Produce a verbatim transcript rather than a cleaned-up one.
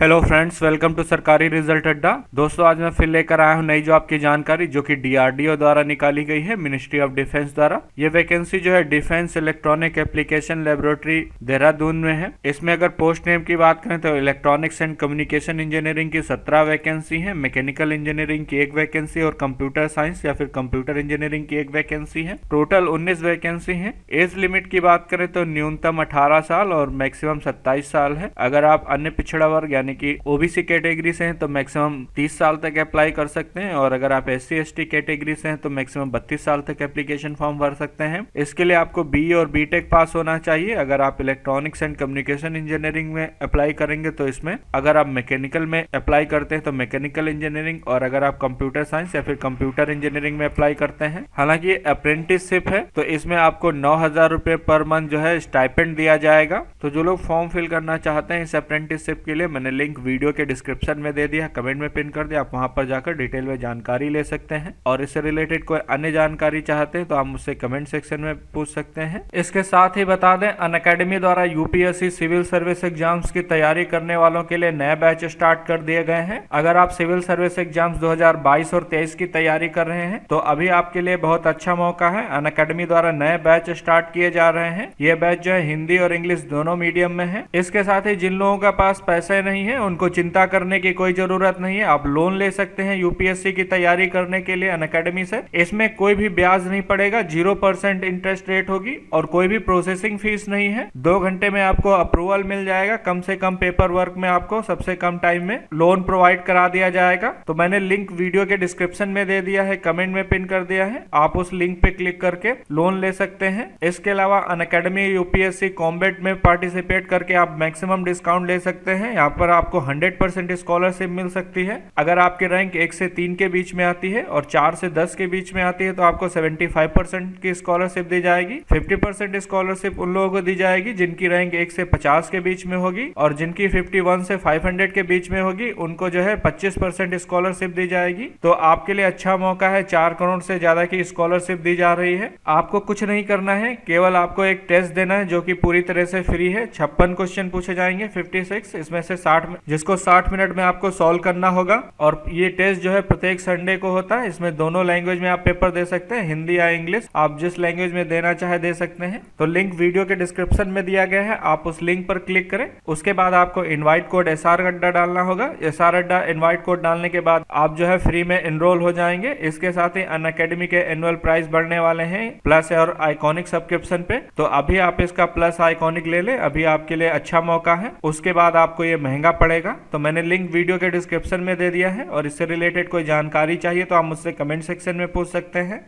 Hello friends, welcome to सरकारी result अड्डा। दोस्तों, आज मैं फिर लेकर आया हूँ नई जॉब की जानकारी जो कि डीआरडीओ द्वारा निकाली गई है, मिनिस्ट्री ऑफ डिफेंस द्वारा। ये वैकेंसी जो है defence electronic application laboratory Dehradun में है। इसमें अगर पोस्ट नेम की बात करें तो इलेक्ट्रॉनिक्स एंड कम्युनिकेशन इंजीनियरिंग की सत्रह वैकेंसी है, मैकेनिकल इंजीनियरिंग की एक वैकेंसी और कंप्यूटर साइंस या फिर कंप्यूटर इंजीनियरिंग की एक वैकेंसी है। टोटल उन्नीस वैकेंसी है। एज लिमिट की बात करें तो न्यूनतम अठारह साल और मैक्सिमम सत्ताईस साल है। अगर आप अन्य पिछड़ा वर्ग कि ओबीसी कैटेगरी से हैं तो मैक्सिमम तीस साल तक अप्लाई कर सकते हैं, और अगर आप एससी एसटी कैटेगरी से हैं तो मैक्सिमम बत्तीस साल तक एप्लीकेशन फॉर्म भर सकते हैं। इसके लिए आपको बीई और बीटेक पास होना चाहिए। अगर आप इलेक्ट्रॉनिक्स एंड कम्युनिकेशन इंजीनियरिंग में अप्लाई करेंगे तो इसमें, अगर आप मैकेनिकल में अप्लाई करते हैं तो मैकेनिकल इंजीनियरिंग, और अगर आप कंप्यूटर साइंस या फिर कंप्यूटर इंजीनियरिंग में अप्लाई करते हैं, हालांकि अप्रेंटिसशिप है तो इसमें आपको नौ हजार रुपए पर मंथ जो है स्टाइपेंड दिया जाएगा। तो जो लोग फॉर्म फिल करना चाहते हैं इस अप्रेंटिसशिप के लिए, मैंने लिंक वीडियो के डिस्क्रिप्शन में दे दिया, कमेंट में पिन कर दिया, आप वहां पर जाकर डिटेल में जानकारी ले सकते हैं। और इससे रिलेटेड कोई अन्य जानकारी चाहते हैं तो आप मुझसे कमेंट सेक्शन में पूछ सकते हैं। इसके साथ ही बता दें, अनअकैडमी द्वारा यूपीएससी सिविल सर्विस एग्जाम्स की तैयारी करने वालों के लिए नया बैच स्टार्ट कर दिए गए हैं। अगर आप सिविल सर्विस एग्जाम्स दो हजार बाईस और तेईस की तैयारी कर रहे हैं तो अभी आपके लिए बहुत अच्छा मौका है। अनअकैडमी द्वारा नए बैच स्टार्ट किए जा रहे हैं। ये बैच जो है हिंदी और इंग्लिश दोनों मीडियम में है। इसके साथ ही जिन लोगों के पास पैसे नहीं है उनको चिंता करने की कोई जरूरत नहीं है, आप लोन ले सकते हैं यूपीएससी की तैयारी करने के लिए अनअकैडमी से। इसमें कोई भी ब्याज नहीं पड़ेगा, जीरो परसेंट इंटरेस्ट रेट होगी और कोई भी प्रोसेसिंग फीस नहीं है। दो घंटे में आपको अप्रूवल मिल जाएगा, कम से कम पेपर वर्क में आपको सबसे कम टाइम में लोन प्रोवाइड करा दिया जाएगा। तो मैंने लिंक वीडियो के डिस्क्रिप्शन में दे दिया है, कमेंट में पिन कर दिया है, आप उस लिंक पे क्लिक करके लोन ले सकते हैं। इसके अलावा अनअकैडमी यूपीएससी कॉम्बैट में पार्टिसिपेट करके आप मैक्सिमम डिस्काउंट ले सकते हैं। यहाँ पर आपको हंड्रेड परसेंट स्कॉलरशिप मिल सकती है। अगर आपके रैंक एक से तीन के बीच में आती है और चार से दस के बीच में आती है तो आपको पचहत्तर परसेंट की स्कॉलरशिप दी जाएगी। पचास परसेंट स्कॉलरशिप उन लोगों को दी जाएगी जिनकी रैंक एक से पचास के बीच में होगी, और जिनकी इक्यावन से पाँच सौ के बीच में होगी उनको जो है पच्चीस परसेंट स्कॉलरशिप दी जाएगी। तो आपके लिए अच्छा मौका है। चार करोड़ से ज्यादा की स्कॉलरशिप दी जा रही है। आपको कुछ नहीं करना है, केवल आपको एक टेस्ट देना है जो की पूरी तरह से फ्री है। छप्पन क्वेश्चन पूछे जाएंगे, छप्पन, इसमें से साठ, जिसको साठ मिनट में आपको सॉल्व करना होगा। और ये टेस्ट जो है प्रत्येक संडे को होता है। इसमें दोनों लैंग्वेज में आप पेपर दे सकते हैं, हिंदी या इंग्लिश, आप जिस लैंग्वेज में देना चाहे दे सकते हैं। तो लिंक वीडियो के डिस्क्रिप्शन में दिया गया है, आप उस लिंक पर क्लिक करें। उसके बाद आपको invite code S R Adda डालना होगा। S R Adda invite code डालने के बाद आप जो है फ्री में एनरोल हो जाएंगे। इसके साथ ही अनअकैडमी के एनुअल प्राइस बढ़ने वाले हैं प्लस और आइकॉनिक सब्सक्रिप्शन पे, तो अभी आप इसका प्लस आइकॉनिक ले लें, अभी आपके लिए अच्छा मौका है। उसके बाद आपको ये महंगा पड़ेगा। तो मैंने लिंक वीडियो के डिस्क्रिप्शन में दे दिया है। और इससे रिलेटेड कोई जानकारी चाहिए तो आप मुझसे कमेंट सेक्शन में पूछ सकते हैं।